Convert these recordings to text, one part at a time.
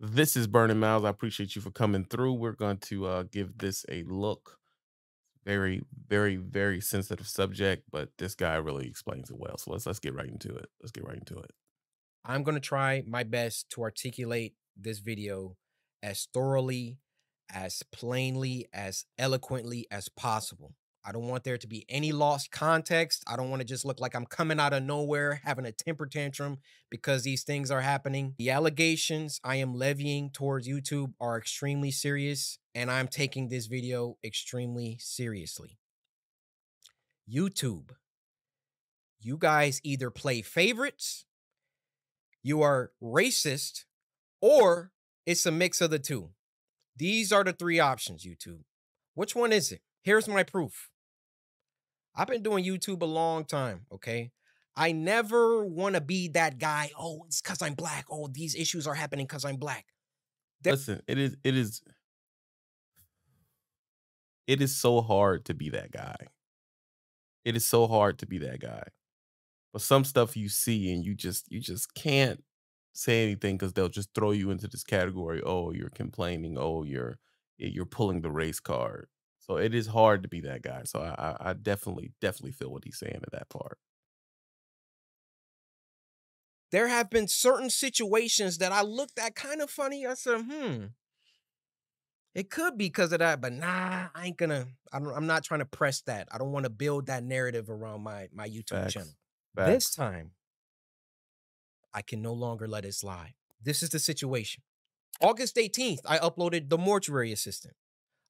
This is Burning Mouths. I appreciate you for coming through. We're going to give this a look. Very, very, very sensitive subject, but this guy really explains it well. So let's get right into it. Let's get right into it. I'm going to try my best to articulate this video as thoroughly, as plainly, as eloquently as possible. I don't want there to be any lost context. I don't want to just look like I'm coming out of nowhere, having a temper tantrum because these things are happening. The allegations I am levying towards YouTube are extremely serious, and I'm taking this video extremely seriously. YouTube, you guys either play favorites, you are racist, or it's a mix of the two. These are the three options, YouTube. Which one is it? Here's my proof. I've been doing YouTube a long time, okay? I never want to be that guy, oh, it's because I'm black. Oh, these issues are happening because I'm black. Listen, it is so hard to be that guy. It is so hard to be that guy. But some stuff you see and you just can't say anything because they'll just throw you into this category. Oh, you're complaining. Oh, you're pulling the race card. So it is hard to be that guy. So I definitely feel what he's saying in that part. There have been certain situations that I looked at kind of funny. I said, it could be because of that, but nah, I'm not trying to press that. I don't want to build that narrative around my YouTube channel. Facts. This time, I can no longer let it slide. This is the situation. August 18th, I uploaded The Mortuary Assistant.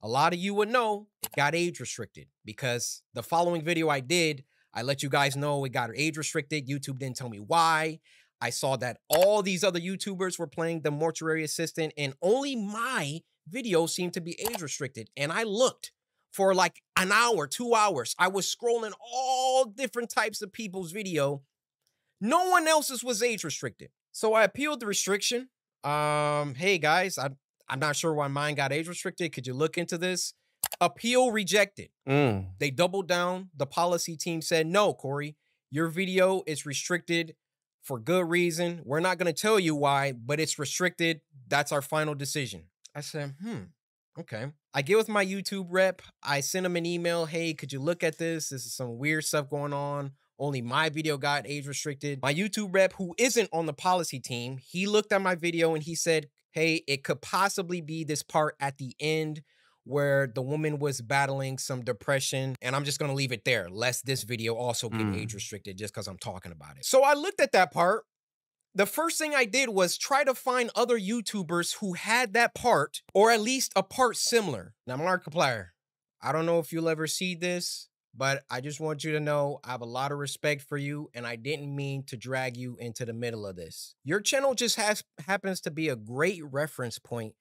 A lot of you would know it got age restricted because the following video I did, I let you guys know it got age restricted. YouTube didn't tell me why. I saw that all these other YouTubers were playing The Mortuary Assistant and only my video seemed to be age restricted. And I looked for like an hour, 2 hours. I was scrolling all different types of people's video. No one else's was age restricted. So I appealed the restriction. Hey guys, I'm not sure why mine got age restricted. Could you look into this? Appeal rejected. They doubled down. The policy team said, no, Corey, your video is restricted for good reason. We're not going to tell you why, but it's restricted. That's our final decision. I said, okay. I get with my YouTube rep. I send him an email. Hey, could you look at this? This is some weird stuff going on. Only my video got age restricted. My YouTube rep, who isn't on the policy team, he looked at my video and he said, hey, it could possibly be this part at the end where the woman was battling some depression. And I'm just going to leave it there, lest this video also get age restricted just because I'm talking about it. So I looked at that part. The first thing I did was try to find other YouTubers who had that part or at least a part similar. Now, Markiplier, I don't know if you'll ever see this, but I just want you to know I have a lot of respect for you, and I didn't mean to drag you into the middle of this. Your channel just happens to be a great reference point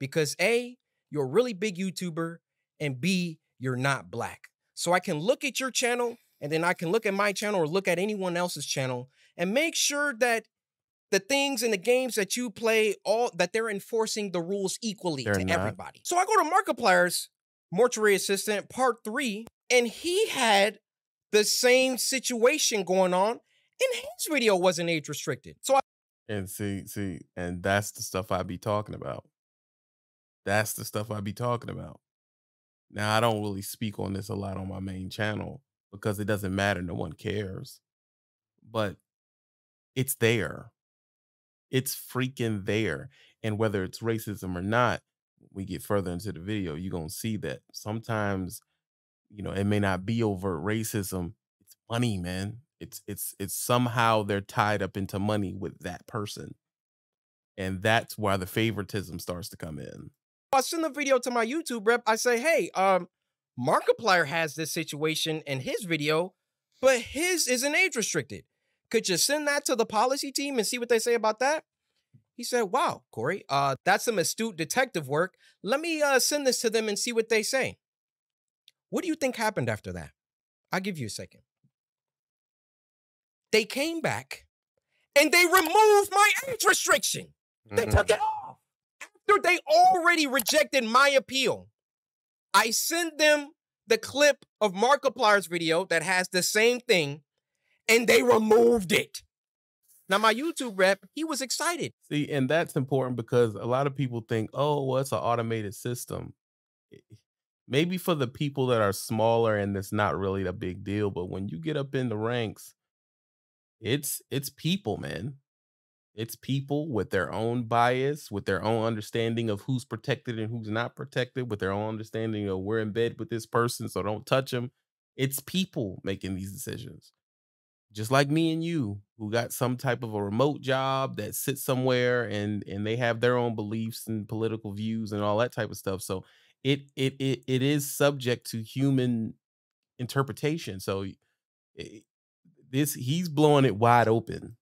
because A, you're a really big YouTuber, and B, you're not black. So I can look at your channel, and then I can look at my channel or look at anyone else's channel and make sure that the things and the games that you play, that they're enforcing the rules equally to everybody. So I go to Markiplier's Mortuary Assistant Part 3, and he had the same situation going on, and his video wasn't age restricted. So and that's the stuff I be talking about. That's the stuff I be talking about. Now, I don't really speak on this a lot on my main channel because it doesn't matter. No one cares, but it's there. It's freaking there. And whether it's racism or not, we get further into the video, you're going to see that sometimes, you know, it may not be overt racism. It's money, man. It's somehow they're tied up into money with that person. And that's why the favoritism starts to come in. I send the video to my YouTube rep. I say, hey, Markiplier has this situation in his video, but his isn't age restricted. Could you send that to the policy team and see what they say about that? He said, wow, Corey, that's some astute detective work. Let me send this to them and see what they say. What do you think happened after that? I'll give you a second. They came back and they removed my age restriction. They took it off. After they already rejected my appeal, I send them the clip of Markiplier's video that has the same thing, and they removed it. Now, my YouTube rep, he was excited. See, and that's important because a lot of people think, oh, well, it's an automated system. Maybe for the people that are smaller and it's not really a big deal. But when you get up in the ranks, it's people, man. It's people with their own bias, with their own understanding of who's protected and who's not protected, with their own understanding of we're in bed with this person, so don't touch them. It's people making these decisions. Just like me and you, who got some type of a remote job that sits somewhere and they have their own beliefs and political views and all that type of stuff. So it is subject to human interpretation. So he's blowing it wide open.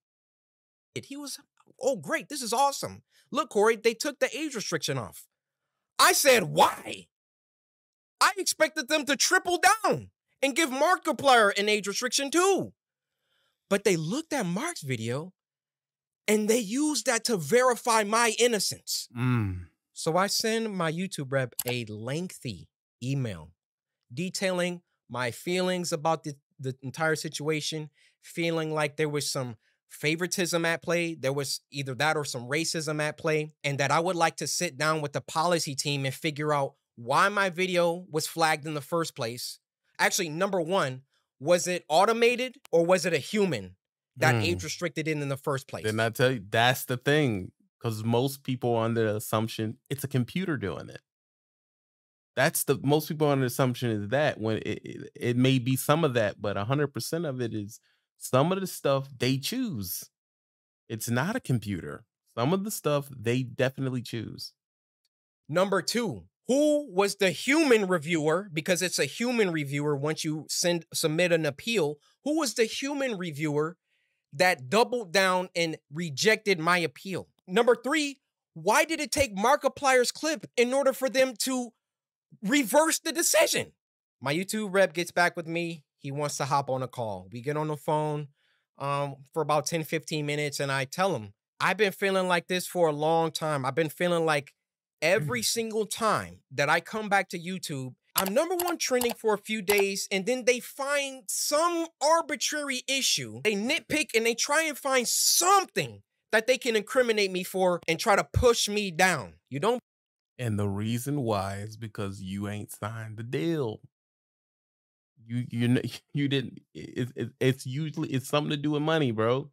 He was, oh, great. This is awesome. Look, Corey, they took the age restriction off. I said, why? I expected them to triple down and give Markiplier an age restriction too. But they looked at Mark's video and they used that to verify my innocence. So I send my YouTube rep a lengthy email detailing my feelings about the entire situation, feeling like there was some favoritism at play. There was either that or some racism at play, and that I would like to sit down with the policy team and figure out why my video was flagged in the first place. Actually, number one, was it automated or was it a human that age restricted in the first place? Didn't I tell you? That's the thing, because most people are under the assumption it's a computer doing it. That's the most people are under the assumption is that when it may be some of that, but 100% of it is. Some of the stuff they choose. It's not a computer. Some of the stuff they definitely choose. Number two, who was the human reviewer? Because it's a human reviewer once you submit an appeal. Who was the human reviewer that doubled down and rejected my appeal? Number three, why did it take Markiplier's clip in order for them to reverse the decision? My YouTube rep gets back with me. He wants to hop on a call. We get on the phone for about 10, 15 minutes. And I tell him, I've been feeling like this for a long time. I've been feeling like every single time that I come back to YouTube, I'm number one trending for a few days. And then they find some arbitrary issue. They nitpick and they try and find something that they can incriminate me for and try to push me down. You don't. And the reason why is because you ain't signed the deal. You didn't. It's usually it's something to do with money, bro.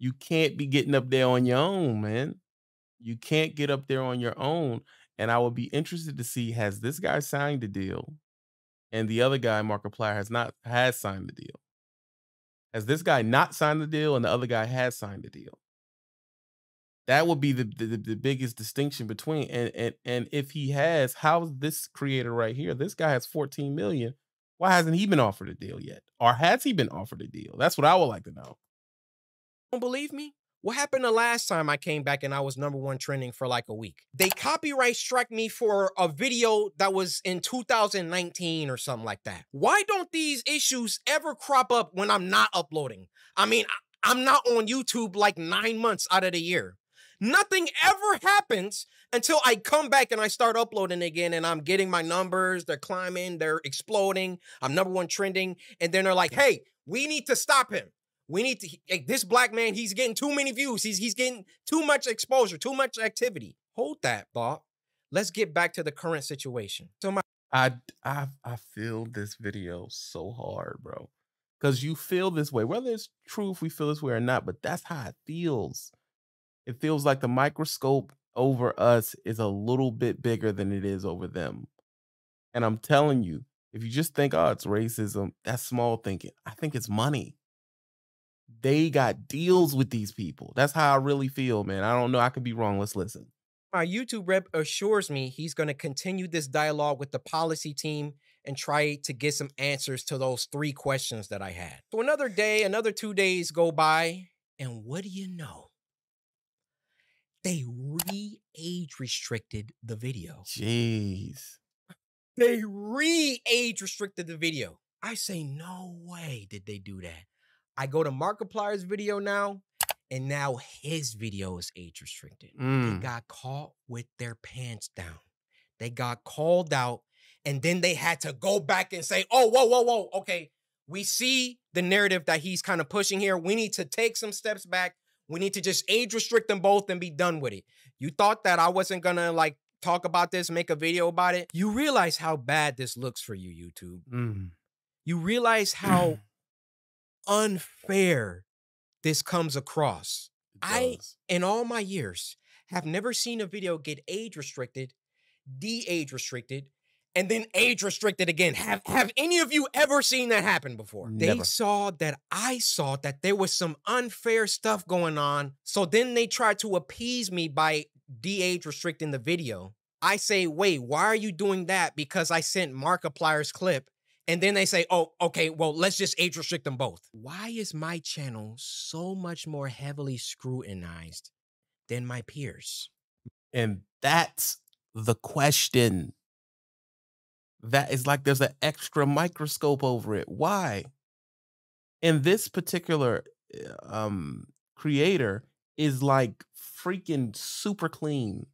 You can't be getting up there on your own, man. You can't get up there on your own. And I will be interested to see, has this guy signed the deal? And the other guy, Markiplier, has signed the deal. Has this guy not signed the deal and the other guy has signed the deal? That would be the biggest distinction between. And if he has, how's this creator right here? This guy has 14 million. Why hasn't he been offered a deal yet? Or has he been offered a deal? That's what I would like to know. Don't believe me? What happened the last time I came back and I was number one trending for like a week? They copyright struck me for a video that was in 2019 or something like that. Why don't these issues ever crop up when I'm not uploading? I mean, I'm not on YouTube like 9 months out of the year. Nothing ever happens until I come back and I start uploading again and I'm getting my numbers. They're climbing. They're exploding. I'm number one trending. And then they're like, hey, we need to stop him. We need to, like, this black man, he's getting too many views. He's getting too much exposure, too much activity. Hold that, Bob. Let's get back to the current situation. So I feel this video so hard, bro, because you feel this way, whether it's true if we feel this way or not, but that's how it feels. It feels like the microscope over us is a little bit bigger than it is over them. And I'm telling you, if you just think, oh, it's racism, that's small thinking. I think it's money. They got deals with these people. That's how I really feel, man. I don't know. I could be wrong. Let's listen. My YouTube rep assures me he's going to continue this dialogue with the policy team and try to get some answers to those three questions that I had. So another day, another 2 days go by. And what do you know? They re-age restricted the video. Jeez. They re-age restricted the video. I say, no way did they do that. I go to Markiplier's video now, and now his video is age restricted. They got caught with their pants down. They got called out, and then they had to go back and say, oh, whoa, whoa, whoa. Okay, we see the narrative that he's kind of pushing here. We need to take some steps back. We need to just age restrict them both and be done with it. You thought that I wasn't gonna like talk about this, make a video about it. You realize how bad this looks for you, YouTube. You realize how unfair this comes across. I, in all my years, have never seen a video get age restricted, de-age restricted, and then age restricted again. Have any of you ever seen that happen before? Never. They saw that I saw that there was some unfair stuff going on. So then they tried to appease me by de-age restricting the video. I say, wait, why are you doing that? Because I sent Markiplier's clip. And then they say, oh, okay, well, let's just age restrict them both. Why is my channel so much more heavily scrutinized than my peers? And that's the question. That is like there's an extra microscope over it. Why? And this particular creator is like freaking super clean.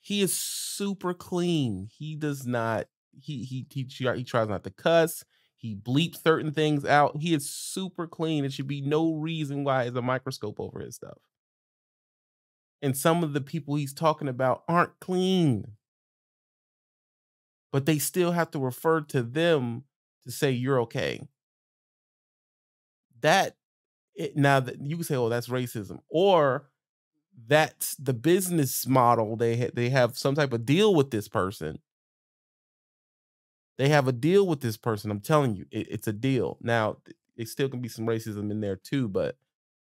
He is super clean. He does not. He tries not to cuss. He bleeps certain things out. He is super clean. There should be no reason why there's a microscope over his stuff. And some of the people he's talking about aren't clean. But they still have to refer to them to say you're okay. Now that you can say, oh, that's racism, or that's the business model. They have some type of deal with this person. They have a deal with this person. I'm telling you, it's a deal. Now, it still can be some racism in there too, but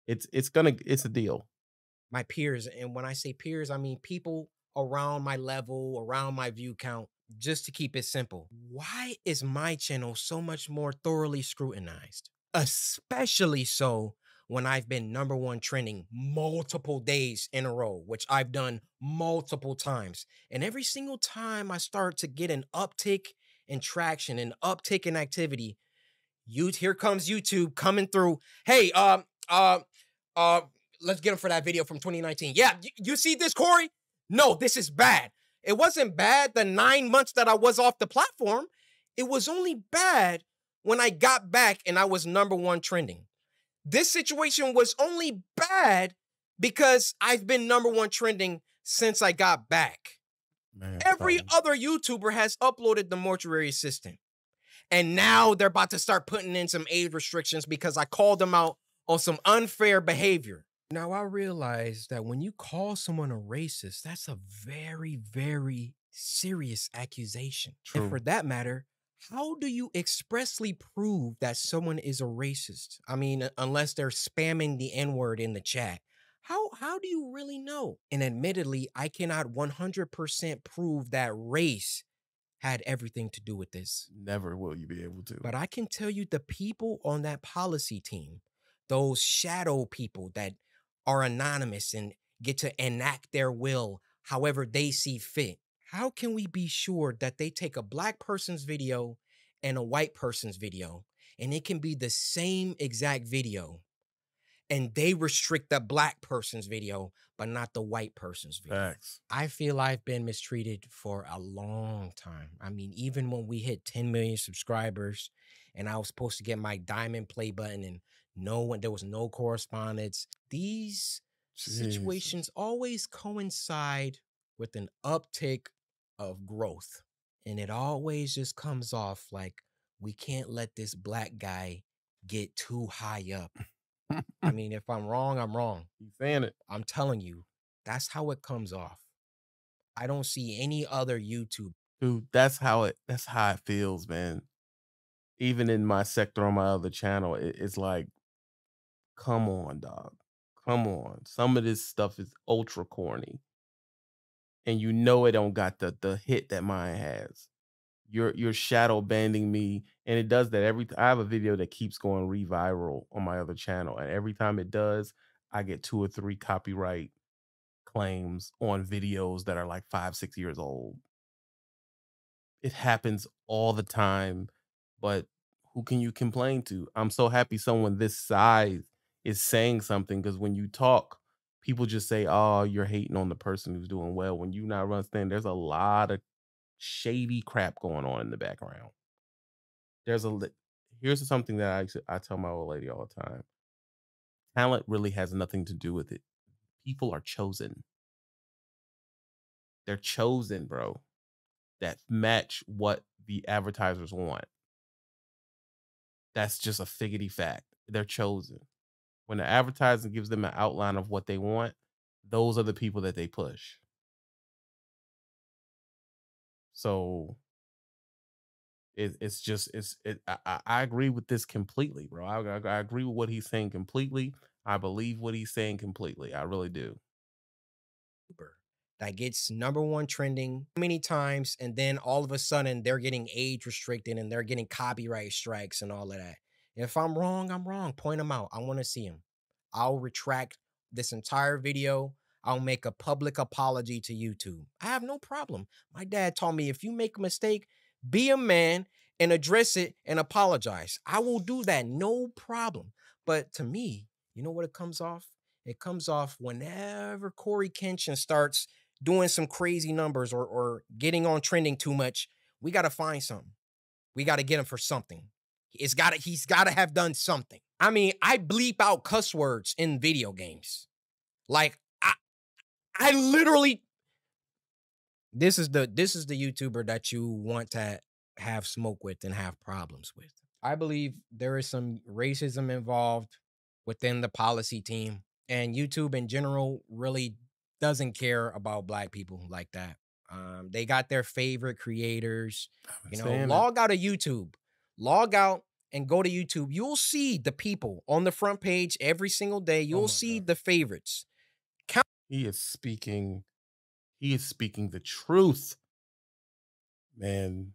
it's a deal. My peers, and when I say peers, I mean people around my level, around my view count, just to keep it simple. Why is my channel so much more thoroughly scrutinized? Especially so when I've been #1 trending multiple days in a row, which I've done multiple times. And every single time I start to get an uptick in traction, an uptick in activity, here comes YouTube coming through. Hey, let's get him for that video from 2019. Yeah, you see this, Corey? No, this is bad. It wasn't bad the 9 months that I was off the platform. It was only bad when I got back and I was #1 trending. This situation was only bad because I've been #1 trending since I got back. Man, every other YouTuber has uploaded the Mortuary Assistant. And now they're about to start putting in some age restrictions because I called them out on some unfair behavior. Now, I realize that when you call someone a racist, that's a very, very serious accusation. True. And for that matter, how do you expressly prove that someone is a racist? I mean, unless they're spamming the N-word in the chat. How do you really know? And admittedly, I cannot 100% prove that race had everything to do with this. Never will you be able to. But I can tell you the people on that policy team, those shadow people that are anonymous and get to enact their will however they see fit. How can we be sure that they take a black person's video and a white person's video, and it can be the same exact video, and they restrict the black person's video, but not the white person's video? Facts. I feel I've been mistreated for a long time. I mean, even when we hit 10 million subscribers and I was supposed to get my diamond play button and no one, there was no correspondence. These situations always coincide with an uptick of growth. And it always just comes off like, we can't let this black guy get too high up. I mean, if I'm wrong, I'm wrong. He's saying it. I'm telling you, that's how it comes off. I don't see any other YouTube. Dude, that's how it feels, man. Even in my sector on my other channel, it's like, come on, dog. Come on. Some of this stuff is ultra corny. And you know it don't got the hit that mine has. You're shadow banding me, and it does that every. I have a video that keeps going reviral on my other channel, and every time it does, I get 2 or 3 copyright claims on videos that are like 5, 6 years old. It happens all the time, but who can you complain to? I'm so happy someone this size is saying something, because when you talk, people just say, "Oh, you're hating on the person who's doing well." When you not run stand, there's a lot of shady crap going on in the background. There's a here's something that I tell my old lady all the time. Talent really has nothing to do with it. People are chosen. They're chosen, bro, that match what the advertisers want. That's just a figgity fact. They're chosen. When the advertising gives them an outline of what they want, those are the people that they push. So I agree with this completely, bro. I agree with what he's saying completely. I believe what he's saying completely. I really do. Super. That gets #1 trending many times, and then all of a sudden they're getting age restricted and they're getting copyright strikes and all of that. If I'm wrong, I'm wrong. Point them out. I want to see them. I'll retract this entire video. I'll make a public apology to YouTube. I have no problem. My dad taught me if you make a mistake, be a man and address it and apologize. I will do that. No problem. But to me, you know what it comes off? It comes off whenever CoryxKenshin starts doing some crazy numbers or getting on trending too much. We got to find something. We got to get him for something. He's got to have done something. I mean, I bleep out cuss words in video games. Like I literally. This is the YouTuber that you want to have smoke with and have problems with. I believe there is some racism involved within the policy team, and YouTube in general really doesn't care about Black people like that. They got their favorite creators. You know, log out of YouTube. Log out and go to YouTube. You'll see the people on the front page every single day. You'll see the favorites. He is speaking the truth. Man,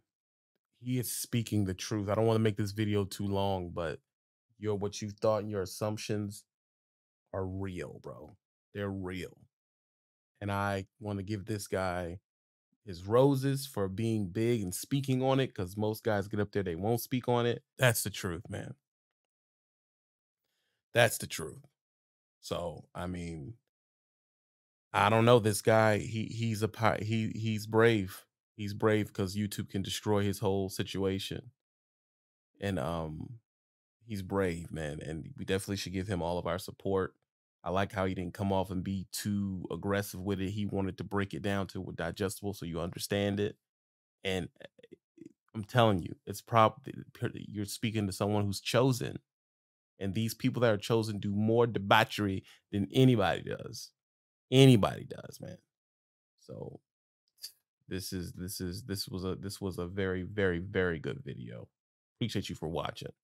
he is speaking the truth. I don't want to make this video too long, but what you thought and your assumptions are real, bro. They're real. And I want to give this guy his roses for being big and speaking on it, because most guys get up there, they won't speak on it. That's the truth, man. That's the truth. So, I mean, I don't know. This guy, he's brave. He's brave because YouTube can destroy his whole situation. And he's brave, man. And we definitely should give him all of our support. I like how he didn't come off and be too aggressive with it. He wanted to break it down to digestible so you understand it. And I'm telling you, it's probably, you're speaking to someone who's chosen. And these people that are chosen do more debauchery than anybody does. Anybody does, man. So this was a very, very, very good video. Appreciate you for watching.